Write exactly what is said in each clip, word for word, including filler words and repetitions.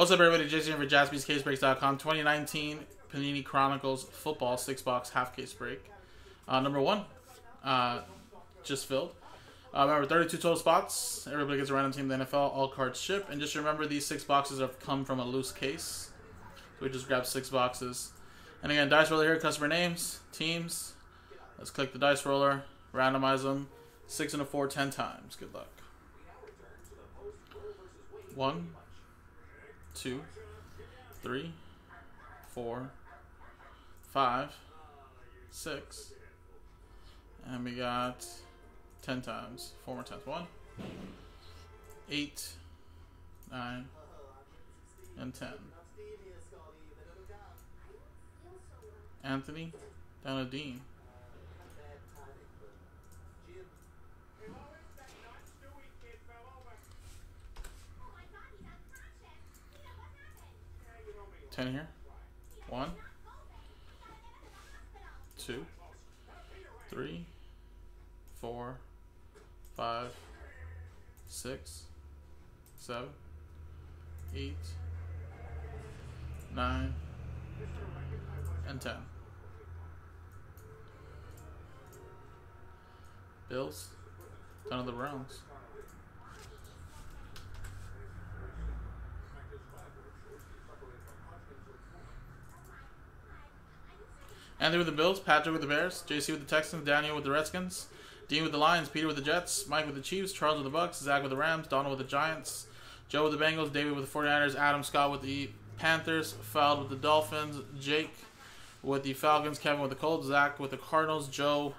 What's up, everybody? Jason here for Jaspys Case Breaks dot com. twenty nineteen Panini Chronicles Football six box half case break. Uh, number one, uh, just filled. Uh, remember, thirty-two total spots. Everybody gets a random team in the N F L. All cards ship. And just remember, these six boxes have come from a loose case. So we just grabbed six boxes. And again, dice roller here, customer names, teams. Let's click the dice roller, randomize them. Six and a four, ten times. Good luck. One, two, three, four, five, six. And we got ten times. Four more times. One, eight, nine, and ten. Anthony, down to Dean. ten here. One, two, three, four, five, six, seven, eight, nine, and ten. Bills, down to the Browns. Anthony with the Bills, Patrick with the Bears, J C with the Texans, Daniel with the Redskins, Dean with the Lions, Peter with the Jets, Mike with the Chiefs, Charles with the Bucks, Zach with the Rams, Donald with the Giants, Joe with the Bengals, David with the forty-niners, Adam Scott with the Panthers, Feld with the Dolphins, Jake with the Falcons, Kevin with the Colts, Zach with the Cardinals, Joe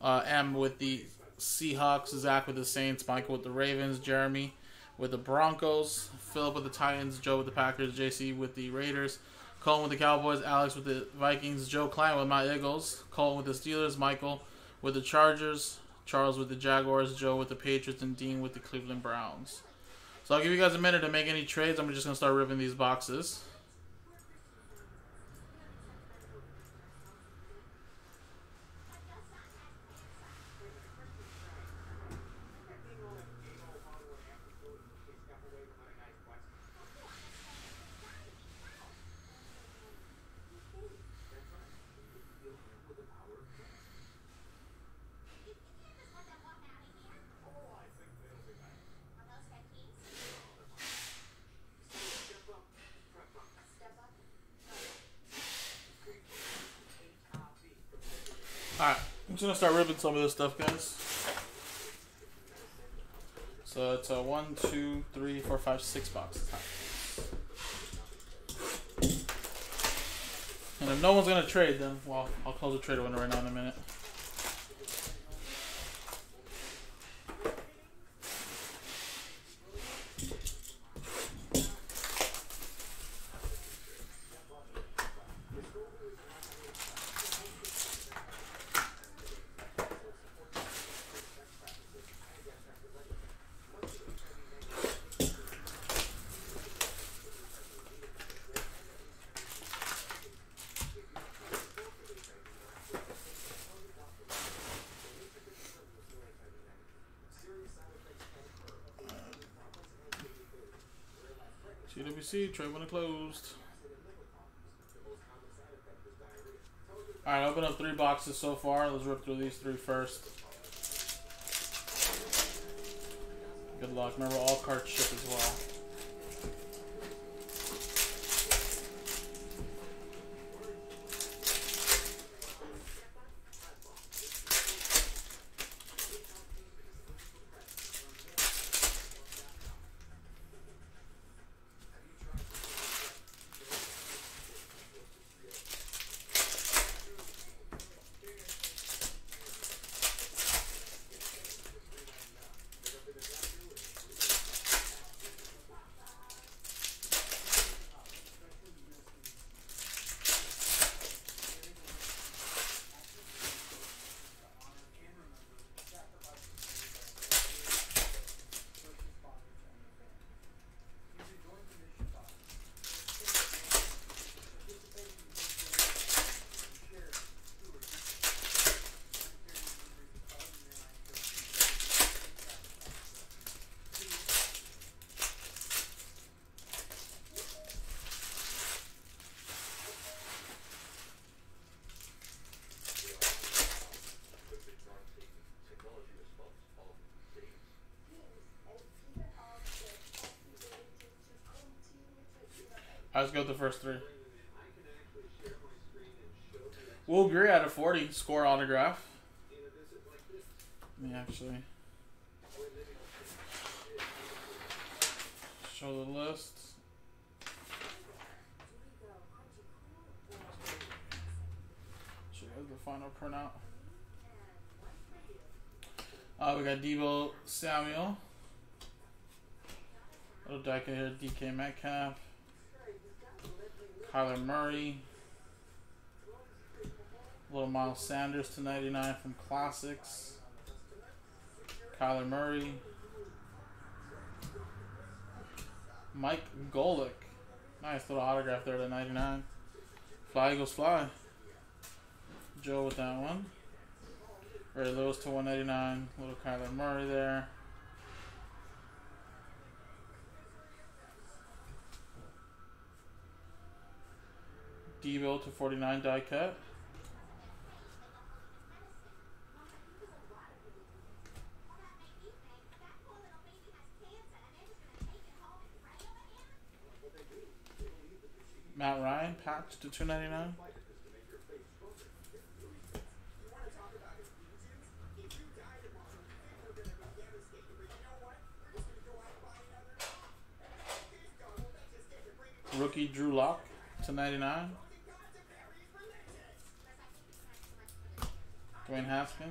uh, M with the Seahawks, Zach with the Saints, Michael with the Ravens, Jeremy with the Broncos, Philip with the Titans, Joe with the Packers, J C with the Raiders, Colin with the Cowboys, Alex with the Vikings, Joe Klein with my Eagles, Colin with the Steelers, Michael with the Chargers, Charles with the Jaguars, Joe with the Patriots, and Dean with the Cleveland Browns. So I'll give you guys a minute to make any trades. I'm just going to start ripping these boxes. Alright, I'm just going to start ripping some of this stuff, guys. So it's a one, two, three, four, five, six boxes. And if no one's going to trade, then, well, I'll close the trade window right now in a minute. T W C, trade window closed. Alright, I opened up three boxes so far. Let's rip through these three first. Good luck. Remember, all cards ship as well. Let's go with the first three. Will Greer out of forty, score autograph. Let me actually show the list. Should have the final printout. Uh, we got Debo Samuel. Little deck here, D K Metcalf. Kyler Murray. Little Miles Sanders to ninety-nine from Classics. Kyler Murray. Mike Golick. Nice little autograph there to ninety-nine. Fly Eagles Fly. Joe with that one. Ray Lewis to one ninety-nine. Little Kyler Murray there. Debo to forty-nine die cut. Matt Ryan packed to two ninety-nine. Rookie Drew Lock to ninety-nine. Dwayne Haskins.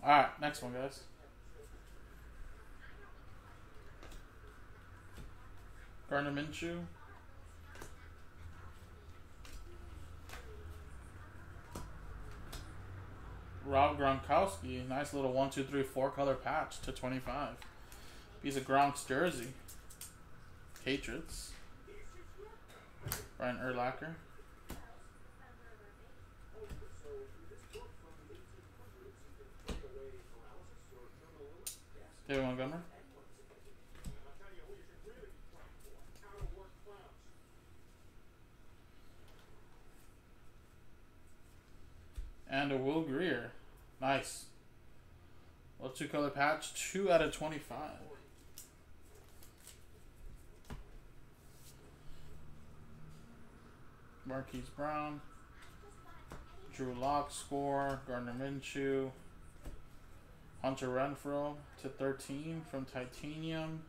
Alright, next one, guys. Gardner Minshew. Rob Gronkowski. Nice little one, two, three, four color patch to twenty-five. Piece of Gronk's jersey. Patriots. Brian Urlacher. David Montgomery. And a Will Greer. Nice. Well, two color patch, two out of twenty-five. Marquise Brown. Drew Lock score. Gardner Minshew. Hunter Renfro to thirteen from Titanium.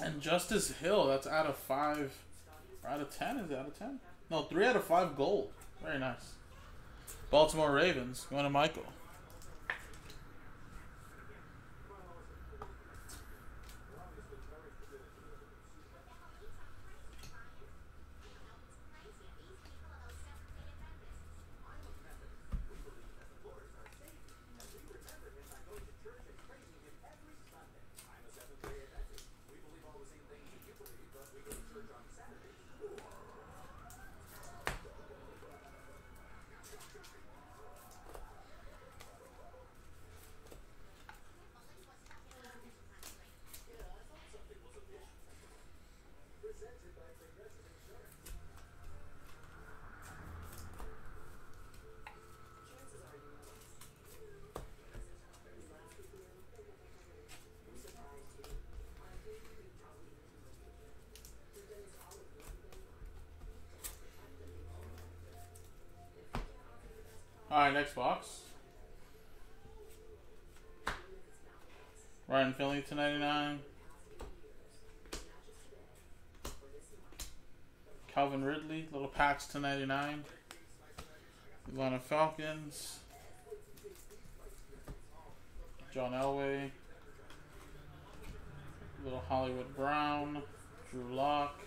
And Justice Hill, that's out of five, or out of ten, is it out of ten? No, three out of five gold. Very nice. Baltimore Ravens, going to Michael. Alright, next box. Ryan Finley to ninety-nine. Calvin Ridley, little packs to ninety-nine. Atlanta Falcons. John Elway. Little Hollywood Brown. Drew Lock.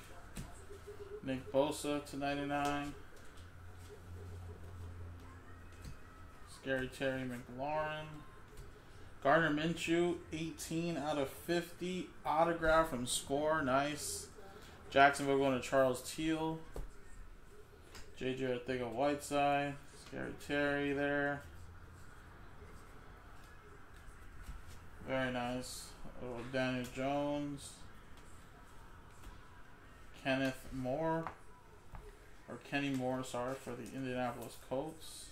Nick Bosa to ninety-nine. Scary Terry McLaurin. Gardner Minshew, eighteen out of fifty. Autograph from Score. Nice. Jacksonville going to Charles Teal. J J Ortega Whiteside. Scary Terry there. Very nice. Little Danny Jones. Kenneth Moore. Or Kenny Moore, sorry, for the Indianapolis Colts.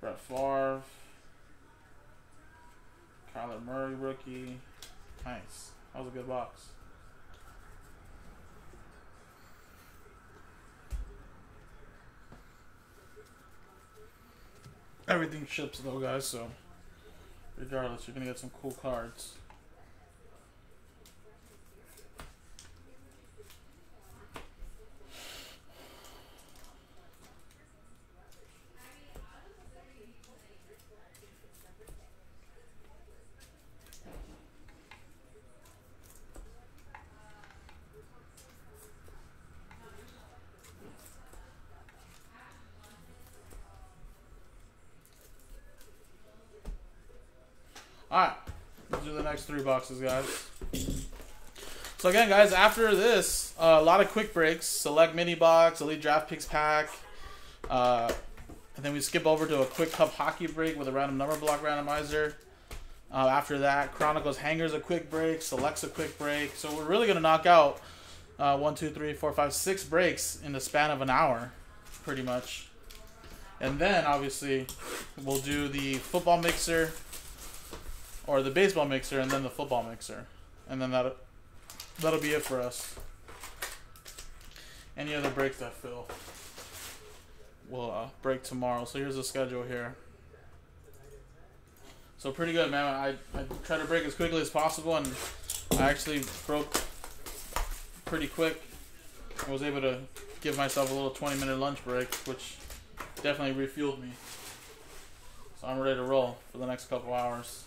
Brett Favre. Kyler Murray rookie. Nice. That was a good box. Everything ships though, guys, so regardless, you're going to get some cool cards. Alright, let's do the next three boxes, guys. So again, guys, after this, uh, a lot of quick breaks. Select mini box, elite draft picks pack. Uh, and then we skip over to a quick cup hockey break with a random number block randomizer. Uh, after that, Chronicles Hangers a quick break, Select's a quick break. So we're really going to knock out uh, one, two, three, four, five, six breaks in the span of an hour, pretty much. And then, obviously, we'll do the football mixer. Or the baseball mixer, and then the football mixer. And then that'll, that'll be it for us. Any other breaks that fill will uh, break tomorrow. So here's the schedule here. So pretty good, man. I, I try to break as quickly as possible, and I actually broke pretty quick. I was able to give myself a little twenty minute lunch break, which definitely refueled me. So I'm ready to roll for the next couple hours.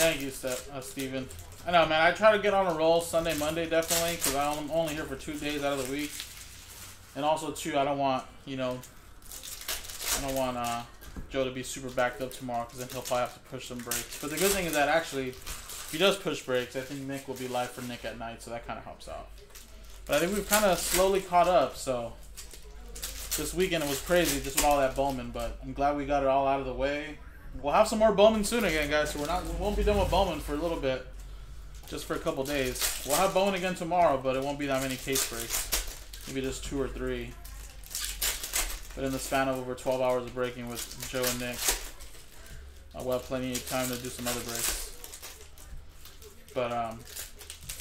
Thank you, uh, Steven. I know, man. I try to get on a roll Sunday, Monday, definitely, because I'm only here for two days out of the week. And also, too, I don't want, you know, I don't want uh, Joe to be super backed up tomorrow, because then he'll probably have to push some breaks. But the good thing is that, actually, if he does push breaks, I think Nick will be live for Nick at night, so that kind of helps out. But I think we've kind of slowly caught up, so this weekend it was crazy just with all that Bowman, but I'm glad we got it all out of the way. We'll have some more Bowman soon again, guys, so we're not, we won't be done with Bowman for a little bit, just for a couple days. We'll have Bowman again tomorrow, but it won't be that many case breaks. Maybe just two or three. But in the span of over twelve hours of breaking with Joe and Nick, uh, we'll have plenty of time to do some other breaks. But um,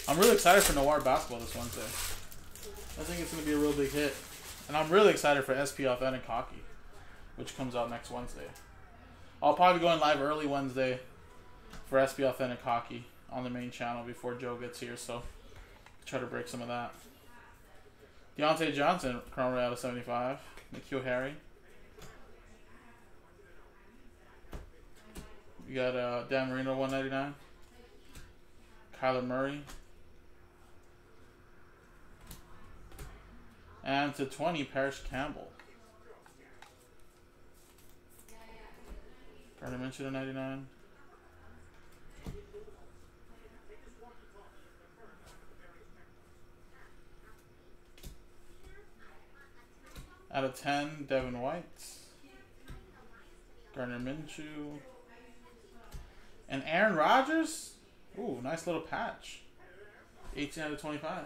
I'm really excited for Noir Basketball this Wednesday. I think it's going to be a real big hit. And I'm really excited for S P Authentic Hockey, which comes out next Wednesday. I'll probably be going live early Wednesday for S P Authentic Hockey on the main channel before Joe gets here, so try to break some of that. Deontay Johnson, Crown Royale out of seventy-five. Nikhil Harry. We got uh, Dan Marino, one ninety-nine. Kyler Murray. And to twenty, Parrish Campbell. Gardner Minshew to ninety-nine. out of ten, Devin White. Gardner Minshew. And Aaron Rodgers. Ooh, nice little patch. eighteen out of twenty-five.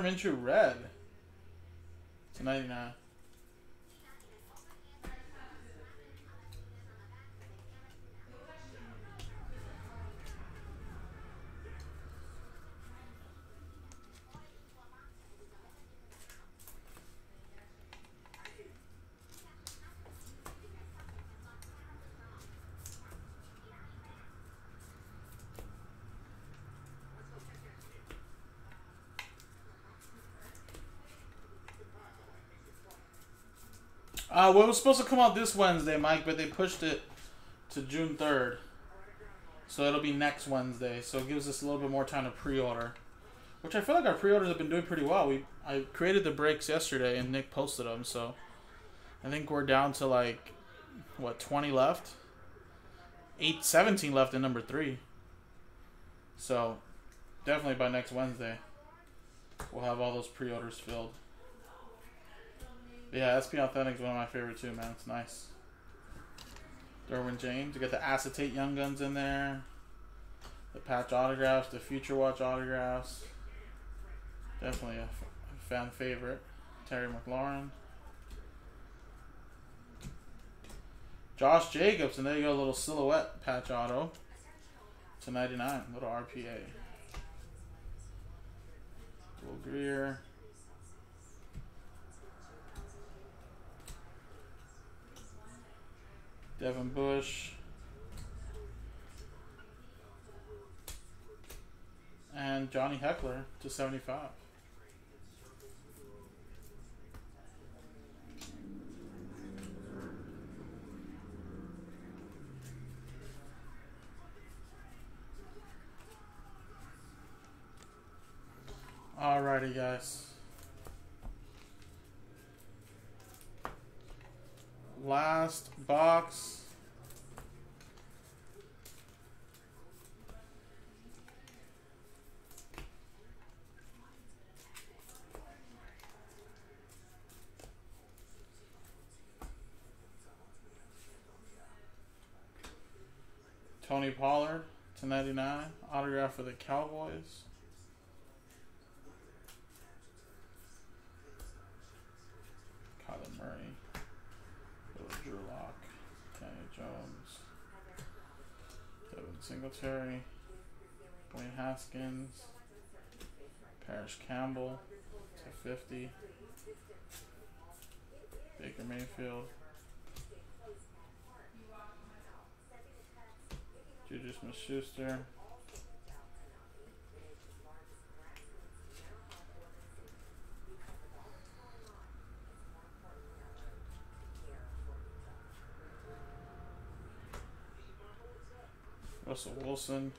Gardner Minshew red to ninety-nine. Uh, well, it was supposed to come out this Wednesday, Mike, but they pushed it to June third. So it'll be next Wednesday. So it gives us a little bit more time to pre-order. Which I feel like our pre-orders have been doing pretty well. We I created the breaks yesterday, and Nick posted them. So I think we're down to, like, what, twenty left? Eight, seventeen left in number three. So definitely by next Wednesday, we'll have all those pre-orders filled. Yeah, S P Authentic is one of my favorite too, man. It's nice. Derwin James. You got the acetate Young Guns in there. The patch autographs. The Future Watch autographs. Definitely a fan favorite. Terry McLaurin. Josh Jacobs. And there you go, a little silhouette patch auto. To ninety-nine. Little R P A. Will Greer. Devin Bush. And Johnny Heckler to seventy-five. Alrighty, guys. Last box. Tony Pollard to ninety-nine. Autograph for the Cowboys. Kyler Murray. Drew Lock, Danny Jones, Devin Singletary, Dwayne Haskins, Parrish Campbell to fifty, Baker Mayfield, Juju Smith-Schuster, Russell Wilson,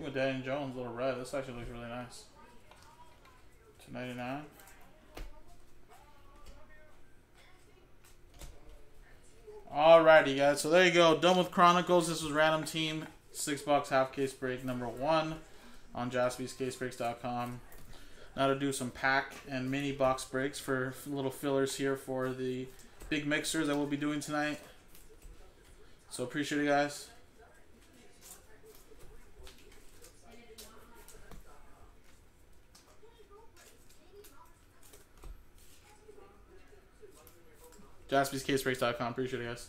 ooh, Danny Jones, little red. This actually looks really nice. To ninety-nine. Alrighty, guys. So there you go. Done with Chronicles. This was Random Team six box half case break number one on Jaspys Case Breaks dot com. Now to do some pack and mini box breaks for little fillers here for the big mixers that we'll be doing tonight. So appreciate it, guys. Jaspys Case Breaks dot com. Appreciate it, guys.